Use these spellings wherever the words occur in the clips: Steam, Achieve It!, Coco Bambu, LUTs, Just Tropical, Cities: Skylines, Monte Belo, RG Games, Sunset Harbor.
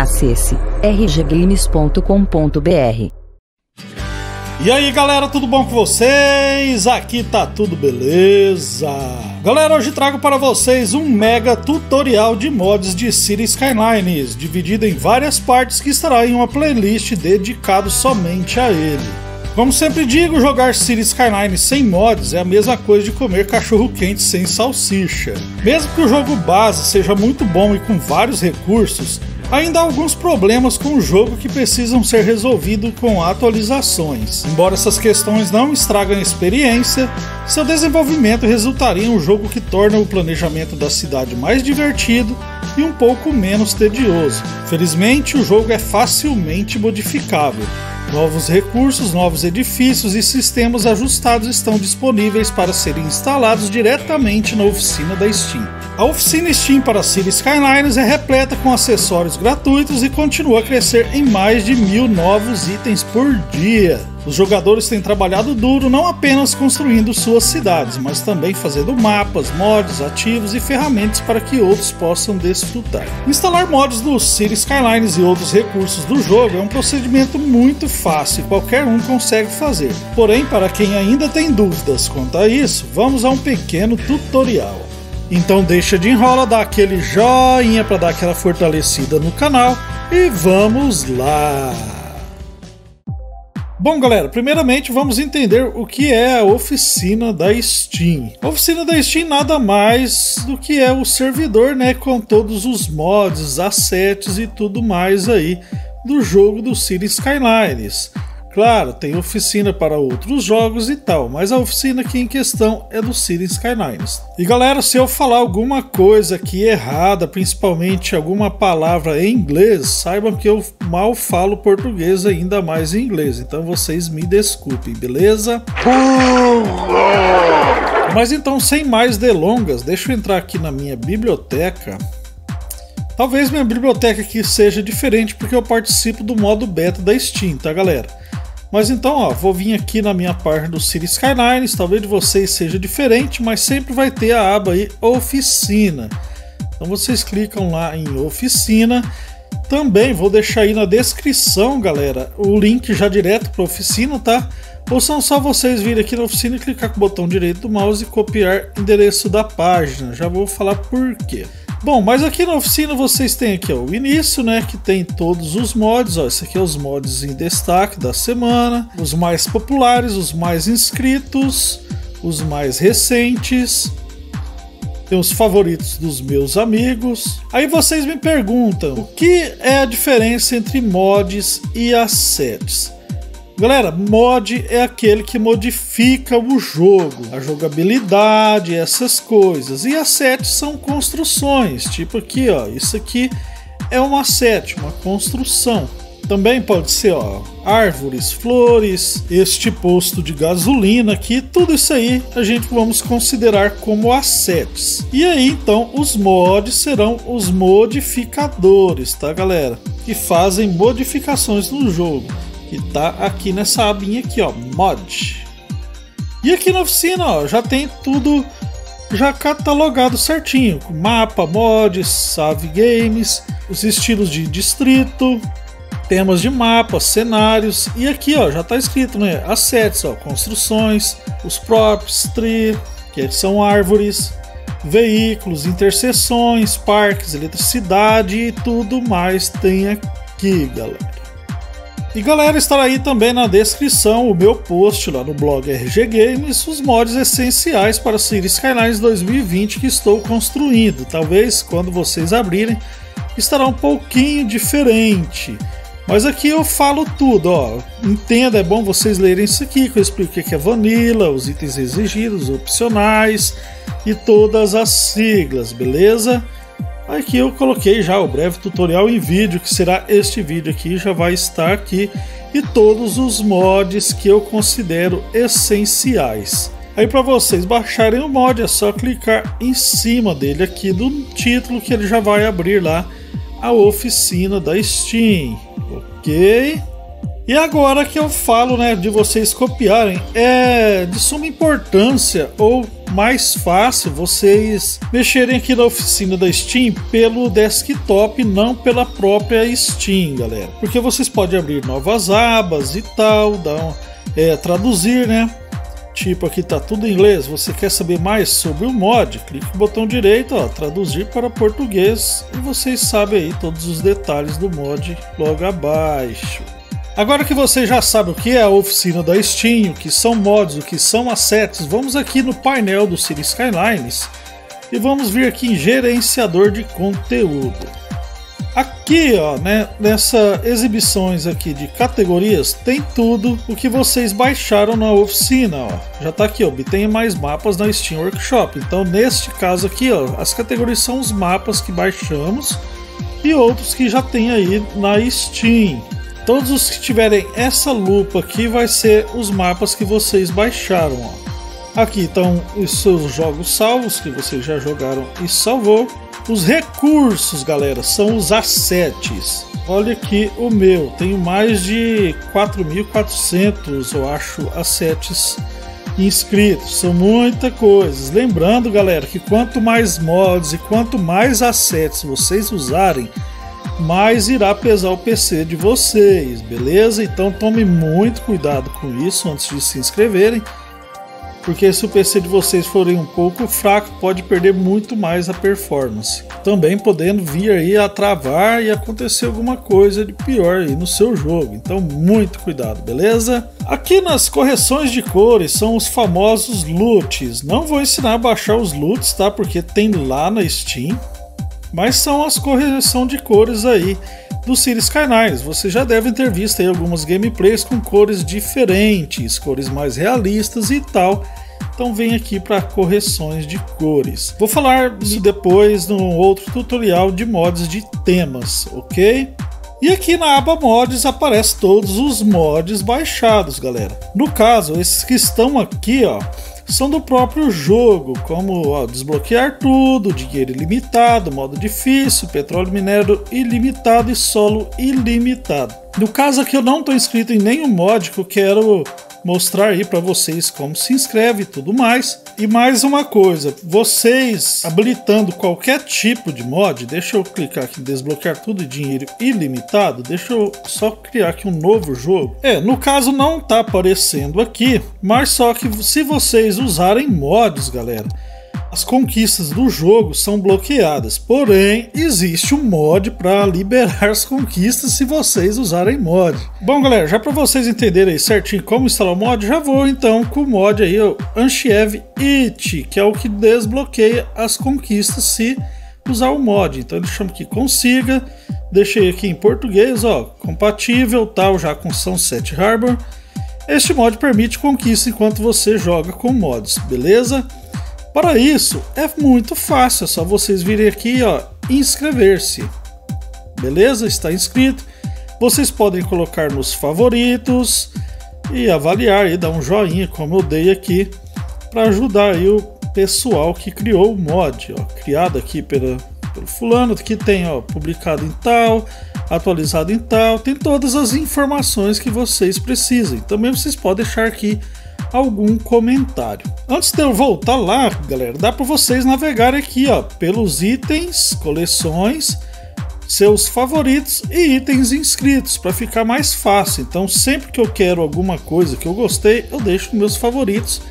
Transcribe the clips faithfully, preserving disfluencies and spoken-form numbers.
Acesse r g games ponto com ponto b r. E aí galera, tudo bom com vocês? Aqui tá tudo beleza. Galera, hoje trago para vocês um mega tutorial de mods de Cities: Skylines, dividido em várias partes que estará em uma playlist dedicada somente a ele. Como sempre digo, jogar Cities: Skylines sem mods é a mesma coisa de comer cachorro quente sem salsicha. Mesmo que o jogo base seja muito bom e com vários recursos, ainda há alguns problemas com o jogo que precisam ser resolvidos com atualizações. Embora essas questões não estragam a experiência, seu desenvolvimento resultaria em um jogo que torna o planejamento da cidade mais divertido e um pouco menos tedioso. Felizmente, o jogo é facilmente modificável. Novos recursos, novos edifícios e sistemas ajustados estão disponíveis para serem instalados diretamente na oficina da Steam. A oficina Steam para Cities: Skylines é repleta com acessórios gratuitos e continua a crescer em mais de mil novos itens por dia. Os jogadores têm trabalhado duro não apenas construindo suas cidades, mas também fazendo mapas, mods, ativos e ferramentas para que outros possam desfrutar. Instalar mods do Cities: Skylines e outros recursos do jogo é um procedimento muito fácil e qualquer um consegue fazer. Porém, para quem ainda tem dúvidas quanto a isso, vamos a um pequeno tutorial. Então deixa de enrola, dá aquele joinha para dar aquela fortalecida no canal e vamos lá! Bom galera, primeiramente vamos entender o que é a oficina da Steam. A oficina da Steam nada mais do que é o servidor, né, com todos os mods, assets e tudo mais aí do jogo do Cities: Skylines. Claro, tem oficina para outros jogos e tal, mas a oficina aqui em questão é do Cities: Skylines. E galera, se eu falar alguma coisa aqui errada, principalmente alguma palavra em inglês, saibam que eu mal falo português, ainda mais em inglês, então vocês me desculpem, beleza? Mas então, sem mais delongas, deixa eu entrar aqui na minha biblioteca. Talvez minha biblioteca aqui seja diferente porque eu participo do modo beta da Steam, tá galera? Mas então, ó, vou vir aqui na minha página do Cities: Skylines, talvez de vocês seja diferente, mas sempre vai ter a aba aí, Oficina. Então vocês clicam lá em Oficina. Também vou deixar aí na descrição, galera, o link já direto para a oficina, tá? Ou são só vocês virem aqui na oficina e clicar com o botão direito do mouse e copiar o endereço da página. Já vou falar por quê. Bom, mas aqui na oficina vocês têm aqui, ó, o início, né, que tem todos os mods, ó, esse aqui é os mods em destaque da semana, os mais populares, os mais inscritos, os mais recentes, tem os favoritos dos meus amigos. Aí vocês me perguntam, o que é a diferença entre mods e assets? Galera, mod é aquele que modifica o jogo, a jogabilidade, essas coisas. E assets são construções, tipo aqui, ó, isso aqui é um asset, uma construção. Também pode ser, ó, árvores, flores, este posto de gasolina aqui, tudo isso aí a gente vamos considerar como assets. E aí então os mods serão os modificadores, tá galera? Que fazem modificações no jogo. Que tá aqui nessa abinha aqui, ó, mod. E aqui na oficina, ó, já tem tudo já catalogado certinho, com mapa, mods, save games, os estilos de distrito, temas de mapa, cenários. E aqui, ó, já tá escrito, né, assets, ó, construções, os props, tree, que são árvores, veículos, interseções, parques, eletricidade e tudo mais tem aqui, galera. E galera, estará aí também na descrição o meu post lá no blog R G Games, os mods essenciais para Cities: Skylines dois mil e vinte que estou construindo. Talvez quando vocês abrirem estará um pouquinho diferente, mas aqui eu falo tudo, ó. Entenda, é bom vocês lerem isso aqui que eu expliquei que é vanilla, os itens exigidos, opcionais e todas as siglas, beleza? Aqui eu coloquei já o breve tutorial em vídeo, que será este vídeo aqui, já vai estar aqui, e todos os mods que eu considero essenciais. Aí para vocês baixarem o mod é só clicar em cima dele aqui do título que ele já vai abrir lá a oficina da Steam, ok? E agora que eu falo, né, de vocês copiarem, é de suma importância ou mais fácil vocês mexerem aqui na oficina da Steam pelo desktop, não pela própria Steam, galera. Porque vocês podem abrir novas abas e tal, dar um, é, traduzir, né? Tipo, aqui tá tudo em inglês, você quer saber mais sobre o mod, clique no botão direito, ó, traduzir para português, e vocês sabem aí todos os detalhes do mod logo abaixo. Agora que vocês já sabem o que é a oficina da Steam, o que são mods, o que são assets, vamos aqui no painel do Cities Skylines e vamos vir aqui em gerenciador de conteúdo. Aqui, ó, né, nessa exibições aqui de categorias, tem tudo o que vocês baixaram na oficina, ó. Já tá aqui, ó, obtenha mais mapas na Steam Workshop. Então, neste caso aqui, ó, as categorias são os mapas que baixamos e outros que já tem aí na Steam. Todos os que tiverem essa lupa aqui vai ser os mapas que vocês baixaram, ó. Aqui estão os seus jogos salvos que vocês já jogaram e salvou. Os recursos, galera, são os assets. Olha aqui o meu, tenho mais de quatro mil e quatrocentos, eu acho, assets inscritos. São muita coisa. Lembrando, galera, que quanto mais mods e quanto mais assets vocês usarem, mais irá pesar o P C de vocês, beleza? Então tome muito cuidado com isso antes de se inscreverem. Porque se o P C de vocês forem um pouco fraco, pode perder muito mais a performance. Também podendo vir aí a travar e acontecer alguma coisa de pior aí no seu jogo. Então muito cuidado, beleza? Aqui nas correções de cores são os famosos LUTs. Não vou ensinar a baixar os LUTs, tá? Porque tem lá na Steam. Mas são as correções de cores aí do Cities Skylines. Vocês já devem ter visto aí algumas gameplays com cores diferentes, cores mais realistas e tal. Então vem aqui para correções de cores. Vou falar disso depois num outro tutorial de mods de temas, ok? E aqui na aba mods aparece todos os mods baixados, galera. No caso, esses que estão aqui, ó, são do próprio jogo, como ó, desbloquear tudo, dinheiro ilimitado, modo difícil, petróleo minério ilimitado e solo ilimitado. No caso aqui eu não estou inscrito em nenhum mod, que eu quero mostrar aí para vocês como se inscreve e tudo mais. E mais uma coisa, vocês habilitando qualquer tipo de mod, deixa eu clicar aqui em desbloquear tudo e dinheiro ilimitado, deixa eu só criar aqui um novo jogo. É, no caso não tá aparecendo aqui, mas só que se vocês usarem mods, galera, as conquistas do jogo são bloqueadas, porém existe um mod para liberar as conquistas se vocês usarem mod. Bom, galera, já para vocês entenderem aí certinho como instalar o mod, já vou então com o mod aí, o Achieve It!, que é o que desbloqueia as conquistas se usar o mod. Então ele chama aqui consiga, deixei aqui em português, ó, compatível tal já com Sunset Harbor. Este mod permite conquista enquanto você joga com mods, beleza? Para isso, é muito fácil, é só vocês virem aqui, ó, inscrever-se. Beleza? Está inscrito. Vocês podem colocar nos favoritos e avaliar e dar um joinha, como eu dei aqui, para ajudar aí o pessoal que criou o mod, ó, criado aqui pela, pelo fulano, que tem, ó, publicado em tal, atualizado em tal, tem todas as informações que vocês precisem. Também vocês podem deixar aqui algum comentário. Antes de eu voltar lá, galera, dá para vocês navegar aqui, ó, pelos itens, coleções, seus favoritos e itens inscritos para ficar mais fácil. Então, sempre que eu quero alguma coisa que eu gostei, eu deixo meus favoritos.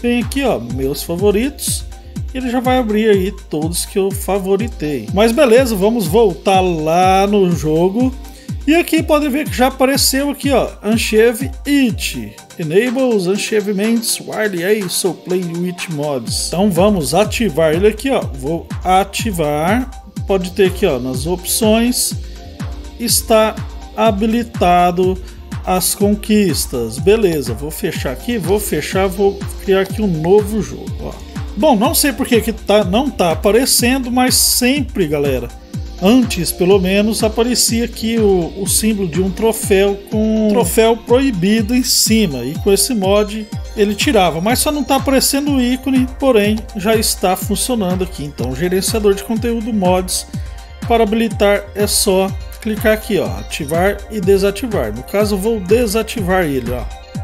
Vem aqui, ó, meus favoritos. Ele já vai abrir aí todos que eu favoritei. Mas beleza, vamos voltar lá no jogo. E aqui podem ver que já apareceu aqui, ó, Achieve It, enables achievements while I so play with mods. Então vamos ativar ele aqui, ó, vou ativar, pode ter aqui, ó, nas opções, está habilitado as conquistas, beleza, vou fechar aqui, vou fechar, vou criar aqui um novo jogo, ó. Bom, não sei porque que tá, não tá aparecendo, mas sempre, galera, antes, pelo menos, aparecia aqui o, o símbolo de um troféu com um troféu proibido em cima. E com esse mod ele tirava, mas só não está aparecendo o ícone, porém já está funcionando aqui. Então, gerenciador de conteúdo mods, para habilitar é só clicar aqui, ó, ativar e desativar. No caso, eu vou desativar ele, ó.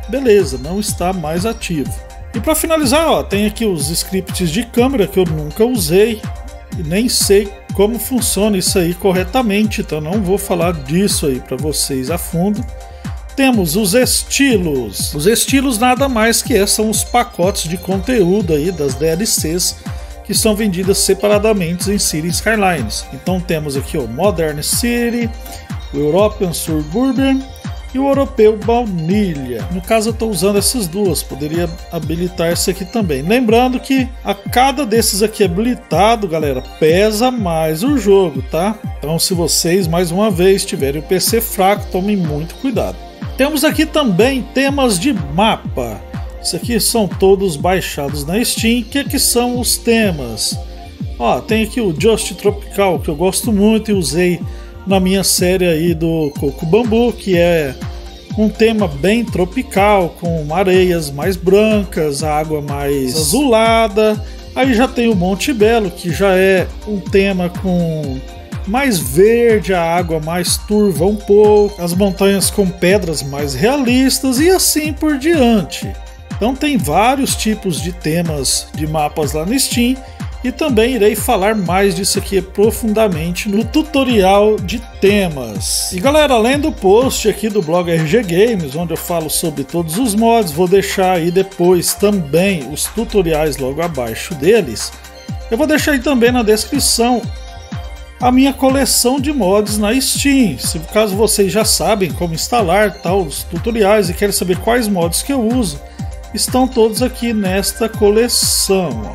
Beleza, não está mais ativo. E para finalizar, ó, tem aqui os scripts de câmera que eu nunca usei e nem sei como funciona isso aí corretamente, então não vou falar disso aí para vocês a fundo. Temos os estilos. Os estilos nada mais que é, são os pacotes de conteúdo aí das D L Cs que são vendidas separadamente em Cities Skylines. Então temos aqui o Modern City, o European Suburban e o Europeu Baunilha. No caso eu estou usando essas duas, poderia habilitar esse aqui também. Lembrando que a cada desses aqui habilitado, galera, pesa mais o jogo, tá? Então se vocês, mais uma vez, tiverem o P C fraco, tomem muito cuidado. Temos aqui também temas de mapa. Isso aqui são todos baixados na Steam. O que, que são os temas? Ó, tem aqui o Just Tropical, que eu gosto muito e usei na minha série aí do Coco Bambu, que é um tema bem tropical, com areias mais brancas, água mais azulada. Aí já tem o Monte Belo, que já é um tema com mais verde, a água mais turva um pouco, as montanhas com pedras mais realistas e assim por diante. Então tem vários tipos de temas de mapas lá no Steam. E também irei falar mais disso aqui profundamente no tutorial de temas. E galera, além do post aqui do blog R G Games, onde eu falo sobre todos os mods, vou deixar aí depois também os tutoriais logo abaixo deles. Eu vou deixar aí também na descrição a minha coleção de mods na Steam. Se caso vocês já sabem como instalar tal, os tutoriais e querem saber quais mods que eu uso, estão todos aqui nesta coleção.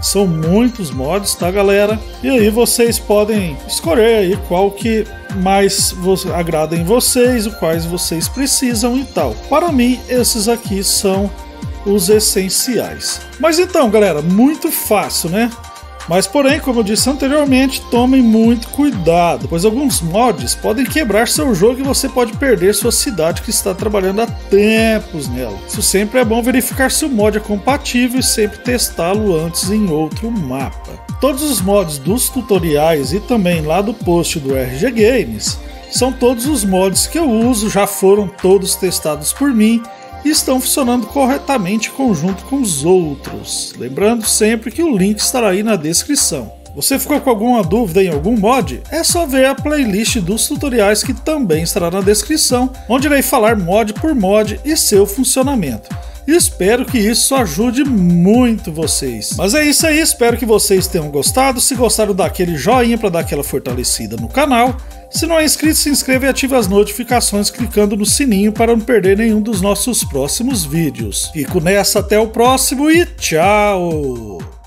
São muitos mods, tá galera? E aí vocês podem escolher aí qual que mais agrada em vocês, o quais vocês precisam e tal. Para mim, esses aqui são os essenciais. Mas então galera, muito fácil, né? Mas porém, como eu disse anteriormente, tomem muito cuidado, pois alguns mods podem quebrar seu jogo e você pode perder sua cidade que está trabalhando há tempos nela. Isso sempre é bom verificar se o mod é compatível e sempre testá-lo antes em outro mapa. Todos os mods dos tutoriais e também lá do post do R G Games são todos os mods que eu uso, já foram todos testados por mim e estão funcionando corretamente em conjunto com os outros. Lembrando sempre que o link estará aí na descrição. Você ficou com alguma dúvida em algum mod? É só ver a playlist dos tutoriais que também estará na descrição, onde irei falar mod por mod e seu funcionamento. Espero que isso ajude muito vocês. Mas é isso aí, espero que vocês tenham gostado. Se gostaram, dá aquele joinha para dar aquela fortalecida no canal. Se não é inscrito, se inscreva e ative as notificações clicando no sininho para não perder nenhum dos nossos próximos vídeos. Fico nessa, até o próximo e tchau!